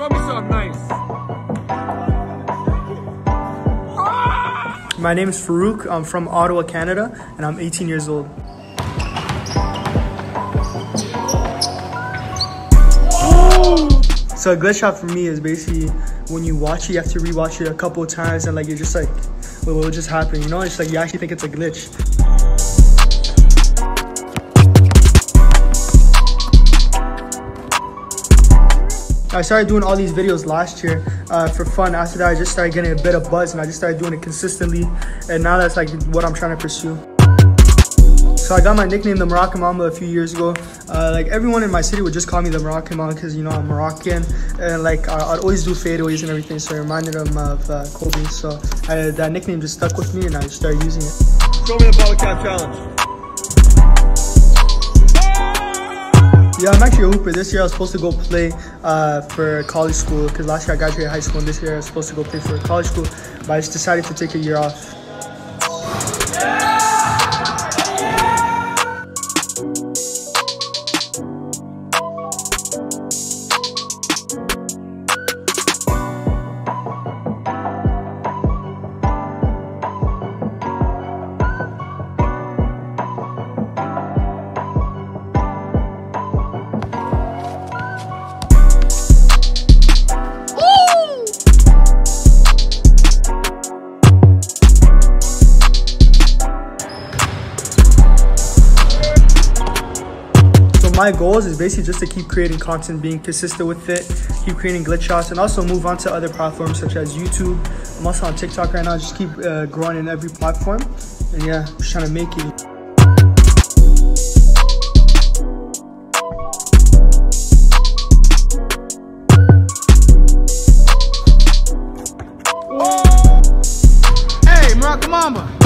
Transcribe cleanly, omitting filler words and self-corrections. Show me some nice. My name is Farouk. I'm from Ottawa, Canada, and I'm 18 years old. So a good shot for me is basically when you watch it, you have to rewatch it a couple of times and like you're just like, well, what just happened? You know, it's like you actually think it's a glitch. I started doing all these videos last year for fun. After that, I just started getting a bit of buzz and I just started doing it consistently. And now that's like what I'm trying to pursue. So I got my nickname, the Moroccan Mamba, a few years ago. Like everyone in my city would just call me the Moroccan Mamba because, you know, I'm Moroccan. And like I'd always do fadeaways and everything. So it reminded them of Kobe. So that nickname just stuck with me and I just started using it. Show me the ball cap challenge. Yeah, I'm actually a hooper. This year I was supposed to go play for college school because last year I graduated high school and this year I was supposed to go play for college school. But I just decided to take a year off. My goals is basically just to keep creating content, being consistent with it, keep creating glitch shots, and also move on to other platforms such as YouTube. I'm also on TikTok right now, just keep growing in every platform. And yeah, just trying to make it. Hey, Moroccan Mamba!